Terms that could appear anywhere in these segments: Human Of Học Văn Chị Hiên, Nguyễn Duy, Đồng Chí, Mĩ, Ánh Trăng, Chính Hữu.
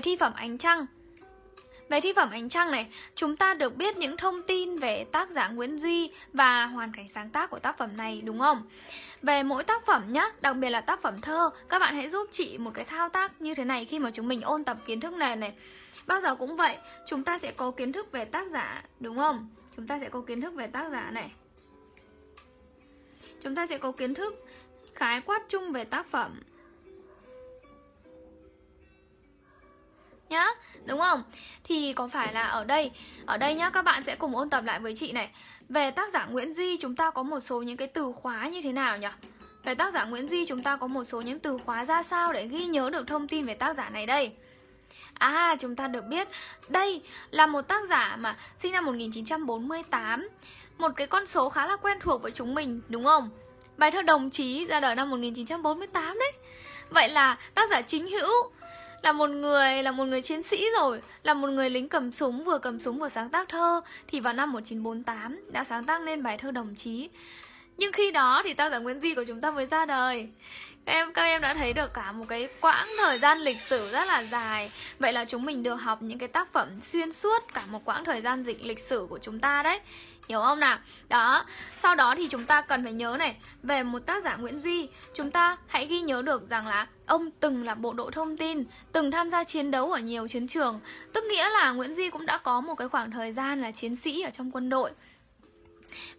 về thi phẩm Ánh Trăng. Về thi phẩm Ánh Trăng này, chúng ta được biết những thông tin về tác giả Nguyễn Duy và hoàn cảnh sáng tác của tác phẩm này, đúng không? Về mỗi tác phẩm nhé, đặc biệt là tác phẩm thơ, các bạn hãy giúp chị một cái thao tác như thế này khi mà chúng mình ôn tập kiến thức nền này. Bao giờ cũng vậy, chúng ta sẽ có kiến thức về tác giả, đúng không? Chúng ta sẽ có kiến thức về tác giả này. Chúng ta sẽ có kiến thức khái quát chung về tác phẩm nhá, đúng không? Thì có phải là ở đây nhá, các bạn sẽ cùng ôn tập lại với chị này. Về tác giả Nguyễn Duy chúng ta có một số những cái từ khóa như thế nào nhỉ? Về tác giả Nguyễn Duy chúng ta có một số những từ khóa ra sao để ghi nhớ được thông tin về tác giả này đây? À, chúng ta được biết đây là một tác giả mà sinh năm 1948. Một cái con số khá là quen thuộc với chúng mình, đúng không? Bài thơ Đồng Chí ra đời năm 1948 đấy. Vậy là tác giả Chính Hữu là một người chiến sĩ rồi, là một người lính cầm súng vừa sáng tác thơ, thì vào năm 1948 đã sáng tác nên bài thơ Đồng Chí. Nhưng khi đó thì tác giả Nguyễn Duy của chúng ta mới ra đời. Các em đã thấy được cả một cái quãng thời gian lịch sử rất là dài. Vậy là chúng mình được học những cái tác phẩm xuyên suốt cả một quãng thời gian lịch sử của chúng ta đấy. Hiểu không nào? Đó, sau đó thì chúng ta cần phải nhớ này. Về một tác giả Nguyễn Duy, chúng ta hãy ghi nhớ được rằng là ông từng là bộ đội thông tin, từng tham gia chiến đấu ở nhiều chiến trường. Tức nghĩa là Nguyễn Duy cũng đã có một cái khoảng thời gian là chiến sĩ ở trong quân đội.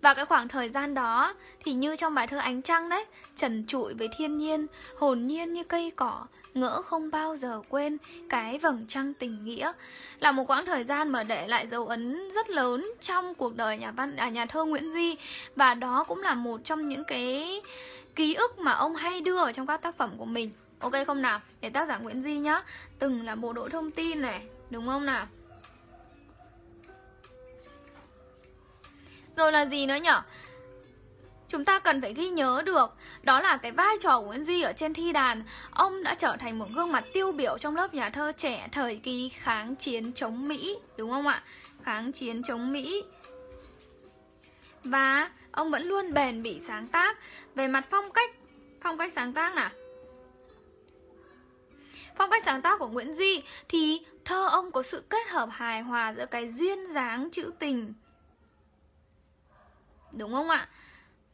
Và cái khoảng thời gian đó thì như trong bài thơ Ánh Trăng đấy, trần trụi với thiên nhiên, hồn nhiên như cây cỏ, ngỡ không bao giờ quên cái vầng trăng tình nghĩa. Là một quãng thời gian mà để lại dấu ấn rất lớn trong cuộc đời nhà thơ Nguyễn Duy. Và đó cũng là một trong những cái ký ức mà ông hay đưa ở trong các tác phẩm của mình. Ok không nào? Để tác giả Nguyễn Duy nhá, từng là bộ đội thông tin này, đúng không nào? Rồi là gì nữa nhỉ? Chúng ta cần phải ghi nhớ được đó là cái vai trò của Nguyễn Duy ở trên thi đàn. Ông đã trở thành một gương mặt tiêu biểu trong lớp nhà thơ trẻ thời kỳ kháng chiến chống Mỹ, đúng không ạ? Kháng chiến chống Mỹ. Và ông vẫn luôn bền bỉ sáng tác. Về mặt phong cách sáng tác nào. Phong cách sáng tác của Nguyễn Duy thì thơ ông có sự kết hợp hài hòa giữa cái duyên dáng trữ tình, đúng không ạ?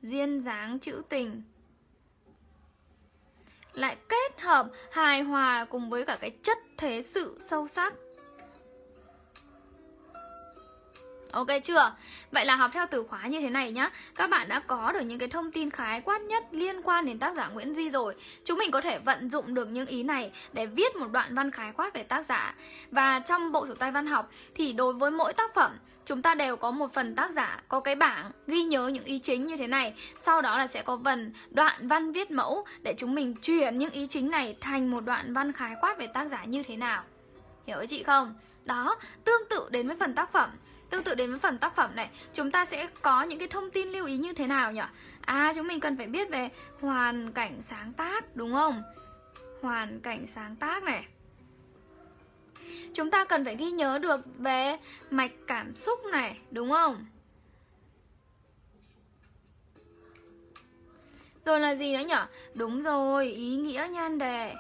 Duyên dáng trữ tình lại kết hợp hài hòa cùng với cả cái chất thế sự sâu sắc. Ok chưa? Vậy là học theo từ khóa như thế này nhá. Các bạn đã có được những cái thông tin khái quát nhất liên quan đến tác giả Nguyễn Duy rồi. Chúng mình có thể vận dụng được những ý này để viết một đoạn văn khái quát về tác giả. Và trong bộ sổ tay văn học thì đối với mỗi tác phẩm, chúng ta đều có một phần tác giả, có cái bảng ghi nhớ những ý chính như thế này. Sau đó là sẽ có phần đoạn văn viết mẫu để chúng mình chuyển những ý chính này thành một đoạn văn khái quát về tác giả như thế nào. Hiểu ý chị không? Đó, tương tự đến với phần tác phẩm này, chúng ta sẽ có những cái thông tin lưu ý như thế nào nhỉ? À, chúng mình cần phải biết về hoàn cảnh sáng tác, đúng không? Hoàn cảnh sáng tác này. Chúng ta cần phải ghi nhớ được về mạch cảm xúc này, đúng không? Rồi là gì nữa nhỉ? Đúng rồi, ý nghĩa nhan đề.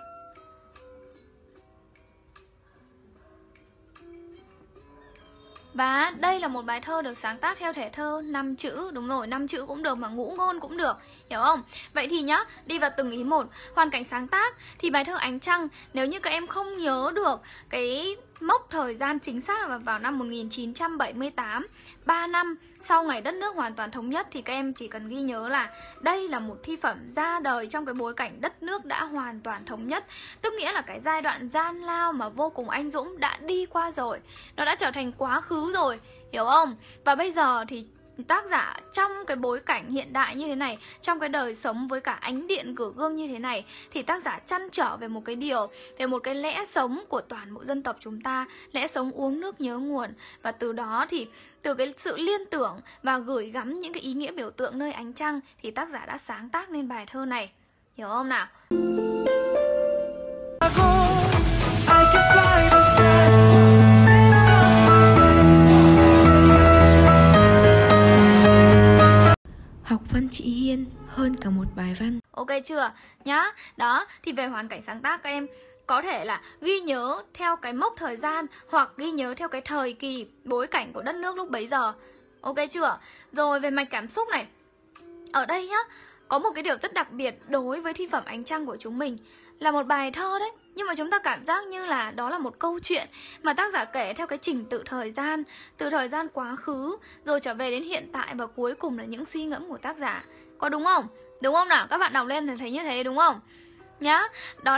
Và đây là một bài thơ được sáng tác theo thể thơ 5 chữ, đúng rồi, 5 chữ cũng được mà ngũ ngôn cũng được, hiểu không? Vậy thì nhá, đi vào từng ý một. Hoàn cảnh sáng tác thì bài thơ Ánh Trăng, nếu như các em không nhớ được cái mốc thời gian chính xác là vào năm 1978, 3 năm sau ngày đất nước hoàn toàn thống nhất, thì các em chỉ cần ghi nhớ là đây là một thi phẩm ra đời trong cái bối cảnh đất nước đã hoàn toàn thống nhất. Tức nghĩa là cái giai đoạn gian lao mà vô cùng anh dũng đã đi qua rồi, nó đã trở thành quá khứ rồi, hiểu không? Và bây giờ thì tác giả trong cái bối cảnh hiện đại như thế này, trong cái đời sống với cả ánh điện cửa gương như thế này, thì tác giả trăn trở về một cái điều, về một cái lẽ sống của toàn bộ dân tộc chúng ta, lẽ sống uống nước nhớ nguồn. Và từ đó thì từ cái sự liên tưởng và gửi gắm những cái ý nghĩa biểu tượng nơi ánh trăng thì tác giả đã sáng tác nên bài thơ này, hiểu không nào? Chị Hiên hơn cả một bài văn. Ok chưa nhá? Đó, thì về hoàn cảnh sáng tác các em Có thể là ghi nhớ theo cái mốc thời gian hoặc ghi nhớ theo cái thời kỳ bối cảnh của đất nước lúc bấy giờ. Ok chưa? Rồi về mạch cảm xúc này, ở đây nhá, có một cái điều rất đặc biệt đối với thi phẩm Ánh Trăng của chúng mình. Là một bài thơ đấy, nhưng mà chúng ta cảm giác như là đó là một câu chuyện mà tác giả kể theo cái trình tự thời gian, từ thời gian quá khứ rồi trở về đến hiện tại, và cuối cùng là những suy ngẫm của tác giả. Có đúng không? Đúng không nào? Các bạn đọc lên thì thấy như thế đúng không? Nhá, đó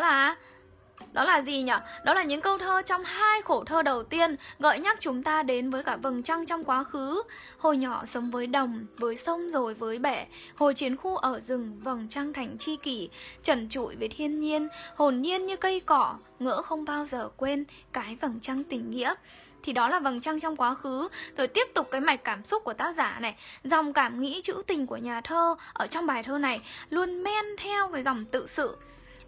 là gì nhỉ? Đó là những câu thơ trong hai khổ thơ đầu tiên gợi nhắc chúng ta đến với cả vầng trăng trong quá khứ. Hồi nhỏ sống với đồng, với sông rồi với bể. Hồi chiến khu ở rừng, vầng trăng thành tri kỷ. Trần trụi với thiên nhiên, hồn nhiên như cây cỏ. Ngỡ không bao giờ quên cái vầng trăng tình nghĩa. Thì đó là vầng trăng trong quá khứ. Rồi tiếp tục cái mạch cảm xúc của tác giả này. Dòng cảm nghĩ trữ tình của nhà thơ ở trong bài thơ này luôn men theo với dòng tự sự.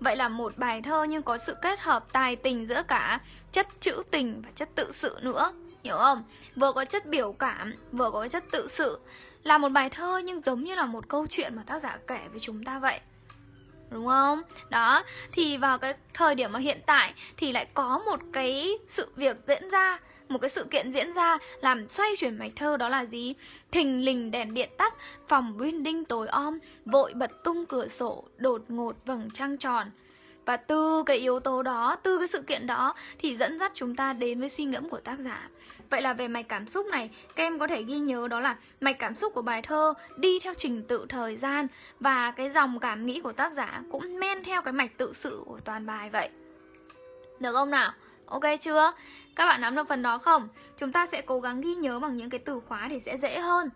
Vậy là một bài thơ nhưng có sự kết hợp tài tình giữa cả chất trữ tình và chất tự sự nữa. Hiểu không? Vừa có chất biểu cảm, vừa có chất tự sự. Là một bài thơ nhưng giống như là một câu chuyện mà tác giả kể với chúng ta vậy. Đúng không? Đó, thì vào cái thời điểm mà hiện tại thì lại có một cái sự việc diễn ra, một cái sự kiện diễn ra làm xoay chuyển mạch thơ, đó là gì? Thình lình đèn điện tắt, phòng building tối om, vội bật tung cửa sổ, đột ngột vầng trăng tròn. Và từ cái yếu tố đó, từ cái sự kiện đó thì dẫn dắt chúng ta đến với suy ngẫm của tác giả. Vậy là về mạch cảm xúc này, các em có thể ghi nhớ đó là mạch cảm xúc của bài thơ đi theo trình tự thời gian, và cái dòng cảm nghĩ của tác giả cũng men theo cái mạch tự sự của toàn bài vậy. Được không nào? Ok chưa? Các bạn nắm được phần đó không? Chúng ta sẽ cố gắng ghi nhớ bằng những cái từ khóa thì sẽ dễ hơn.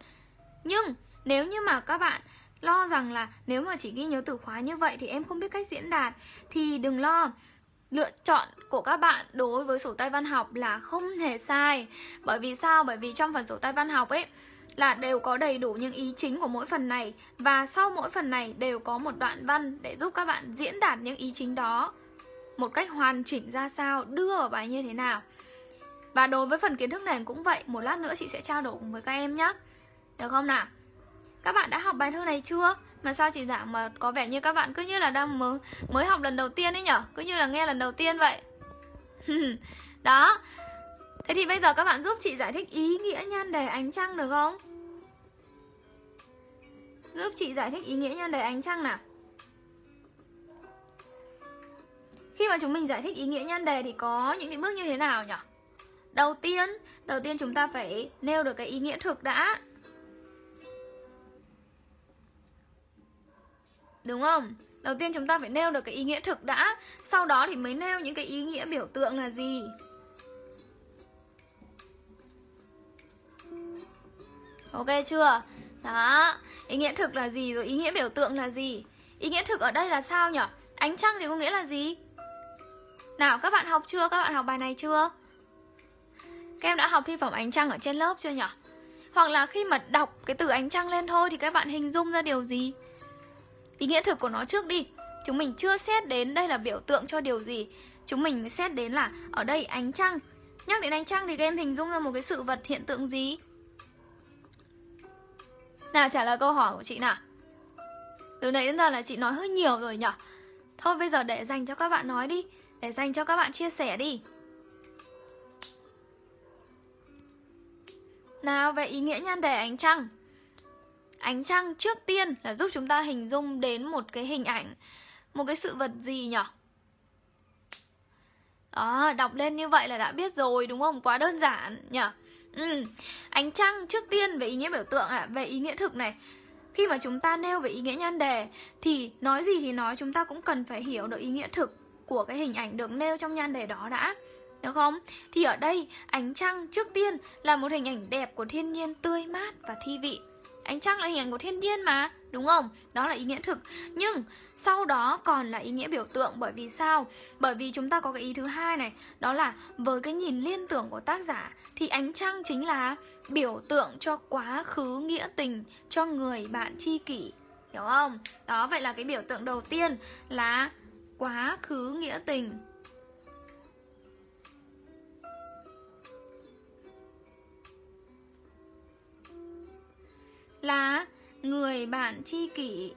Nhưng nếu như mà các bạn lo rằng là nếu mà chỉ ghi nhớ từ khóa như vậy thì em không biết cách diễn đạt, thì đừng lo. Lựa chọn của các bạn đối với sổ tay văn học là không hề sai. Bởi vì sao? Bởi vì trong phần sổ tay văn học ấy là đều có đầy đủ những ý chính của mỗi phần này, và sau mỗi phần này đều có một đoạn văn để giúp các bạn diễn đạt những ý chính đó một cách hoàn chỉnh ra sao, đưa vào bài như thế nào. Và đối với phần kiến thức nền cũng vậy, một lát nữa chị sẽ trao đổi cùng với các em nhé. Được không nào? Các bạn đã học bài thơ này chưa? Mà sao chị giảng mà có vẻ như các bạn cứ như là đang mới học lần đầu tiên ấy nhở? Cứ như là nghe lần đầu tiên vậy. Đó. Thế thì bây giờ các bạn giúp chị giải thích ý nghĩa nhan đề Ánh Trăng được không? Giúp chị giải thích ý nghĩa nhan đề Ánh Trăng nào. Khi mà chúng mình giải thích ý nghĩa nhan đề thì có những cái bước như thế nào nhỉ? Đầu tiên chúng ta phải nêu được cái ý nghĩa thực đã. Đúng không? Đầu tiên chúng ta phải nêu được cái ý nghĩa thực đã, sau đó thì mới nêu những cái ý nghĩa biểu tượng là gì. Ok chưa? Đó, ý nghĩa thực là gì rồi ý nghĩa biểu tượng là gì? Ý nghĩa thực ở đây là sao nhỉ? Ánh trăng thì có nghĩa là gì? Nào, các bạn học chưa? Các bạn học bài này chưa? Các em đã học thi phẩm Ánh Trăng ở trên lớp chưa nhỉ? Hoặc là khi mà đọc cái từ Ánh Trăng lên thôi thì các bạn hình dung ra điều gì? Ý nghĩa thực của nó trước đi. Chúng mình chưa xét đến đây là biểu tượng cho điều gì. Chúng mình mới xét đến là ở đây Ánh Trăng. Nhắc đến Ánh Trăng thì các em hình dung ra một cái sự vật, hiện tượng gì? Nào, trả lời câu hỏi của chị nào. Từ nãy đến giờ là chị nói hơi nhiều rồi nhỉ? Thôi bây giờ để dành cho các bạn nói đi, để dành cho các bạn chia sẻ đi. Nào, về ý nghĩa nhan đề Ánh Trăng. Ánh trăng trước tiên là giúp chúng ta hình dung đến một cái hình ảnh, một cái sự vật gì nhỉ? Đó, đọc lên như vậy là đã biết rồi đúng không? Quá đơn giản nhỉ? Ánh trăng trước tiên về ý nghĩa biểu tượng ạ. Về ý nghĩa thực này, khi mà chúng ta nêu về ý nghĩa nhan đề thì nói gì thì nói, chúng ta cũng cần phải hiểu được ý nghĩa thực của cái hình ảnh được nêu trong nhan đề đó đã. Được không? Thì ở đây ánh trăng trước tiên là một hình ảnh đẹp của thiên nhiên, tươi mát và thi vị. Ánh trăng là hình ảnh của thiên nhiên mà, đúng không? Đó là ý nghĩa thực. Nhưng sau đó còn là ý nghĩa biểu tượng. Bởi vì sao? Bởi vì chúng ta có cái ý thứ hai này, đó là với cái nhìn liên tưởng của tác giả thì ánh trăng chính là biểu tượng cho quá khứ, nghĩa tình, cho người bạn tri kỷ. Hiểu không? Đó, vậy là cái biểu tượng đầu tiên là quá khứ, nghĩa tình. Là người bạn tri kỷ.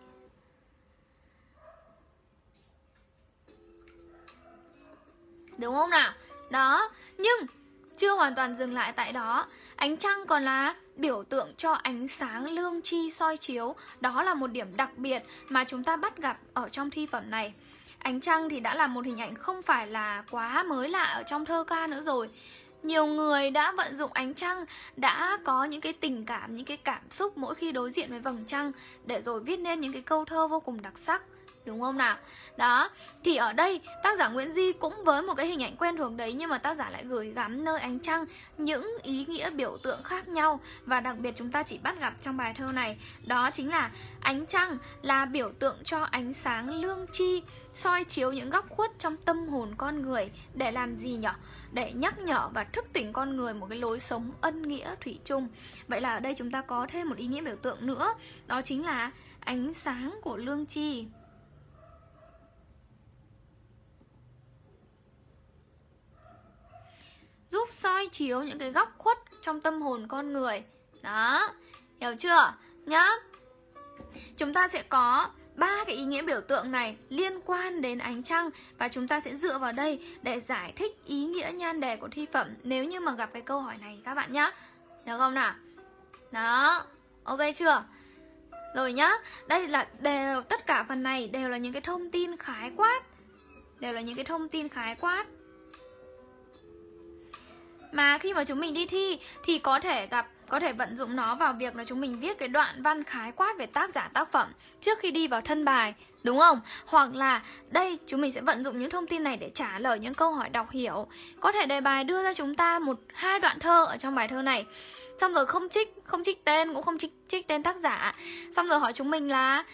Đúng không nào? Đó, nhưng chưa hoàn toàn dừng lại tại đó. Ánh trăng còn là biểu tượng cho ánh sáng lương tri soi chiếu. Đó là một điểm đặc biệt mà chúng ta bắt gặp ở trong thi phẩm này. Ánh trăng thì đã là một hình ảnh không phải là quá mới lạ ở trong thơ ca nữa rồi. Nhiều người đã vận dụng ánh trăng, đã có những cái tình cảm, những cái cảm xúc mỗi khi đối diện với vầng trăng để rồi viết nên những cái câu thơ vô cùng đặc sắc. Đúng không nào? Đó, thì ở đây tác giả Nguyễn Duy cũng với một cái hình ảnh quen thuộc đấy, nhưng mà tác giả lại gửi gắm nơi ánh trăng những ý nghĩa biểu tượng khác nhau. Và đặc biệt chúng ta chỉ bắt gặp trong bài thơ này. Đó chính là ánh trăng là biểu tượng cho ánh sáng lương tri, soi chiếu những góc khuất trong tâm hồn con người. Để làm gì nhỉ? Để nhắc nhở và thức tỉnh con người một cái lối sống ân nghĩa thủy chung. Vậy là ở đây chúng ta có thêm một ý nghĩa biểu tượng nữa. Đó chính là ánh sáng của lương tri. Giúp soi chiếu những cái góc khuất trong tâm hồn con người. Đó, hiểu chưa? Nhá. Chúng ta sẽ có 3 cái ý nghĩa biểu tượng này liên quan đến ánh trăng. Và chúng ta sẽ dựa vào đây để giải thích ý nghĩa nhan đề của thi phẩm, nếu như mà gặp cái câu hỏi này các bạn nhá. Được không nào? Đó, ok chưa? Rồi nhá, đây là đều, tất cả phần này đều là những cái thông tin khái quát. Đều là những cái thông tin khái quát mà khi mà chúng mình đi thi thì có thể gặp, có thể vận dụng nó vào việc là chúng mình viết cái đoạn văn khái quát về tác giả tác phẩm trước khi đi vào thân bài, đúng không? Hoặc là đây chúng mình sẽ vận dụng những thông tin này để trả lời những câu hỏi đọc hiểu. Có thể đề bài đưa ra chúng ta 1-2 đoạn thơ ở trong bài thơ này, xong rồi không trích tên, cũng không trích tên tác giả, xong rồi hỏi chúng mình là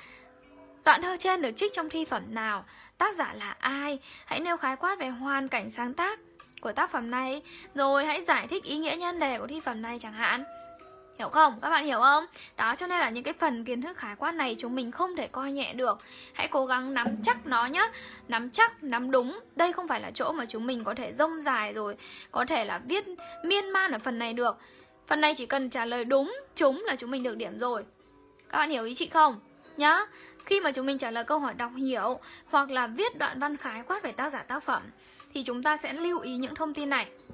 đoạn thơ trên được trích trong thi phẩm nào, tác giả là ai, hãy nêu khái quát về hoàn cảnh sáng tác của tác phẩm này, rồi hãy giải thích ý nghĩa nhan đề của thi phẩm này chẳng hạn. Hiểu không? Các bạn hiểu không? Đó, cho nên là những cái phần kiến thức khái quát này chúng mình không thể coi nhẹ được. Hãy cố gắng nắm chắc nó nhé. Nắm chắc, nắm đúng. Đây không phải là chỗ mà chúng mình có thể dông dài rồi, có thể là viết miên man ở phần này được. Phần này chỉ cần trả lời đúng, trúng là chúng mình được điểm rồi. Các bạn hiểu ý chị không? Nhá. Khi mà chúng mình trả lời câu hỏi đọc hiểu hoặc là viết đoạn văn khái quát về tác giả tác phẩm thì chúng ta sẽ lưu ý những thông tin này.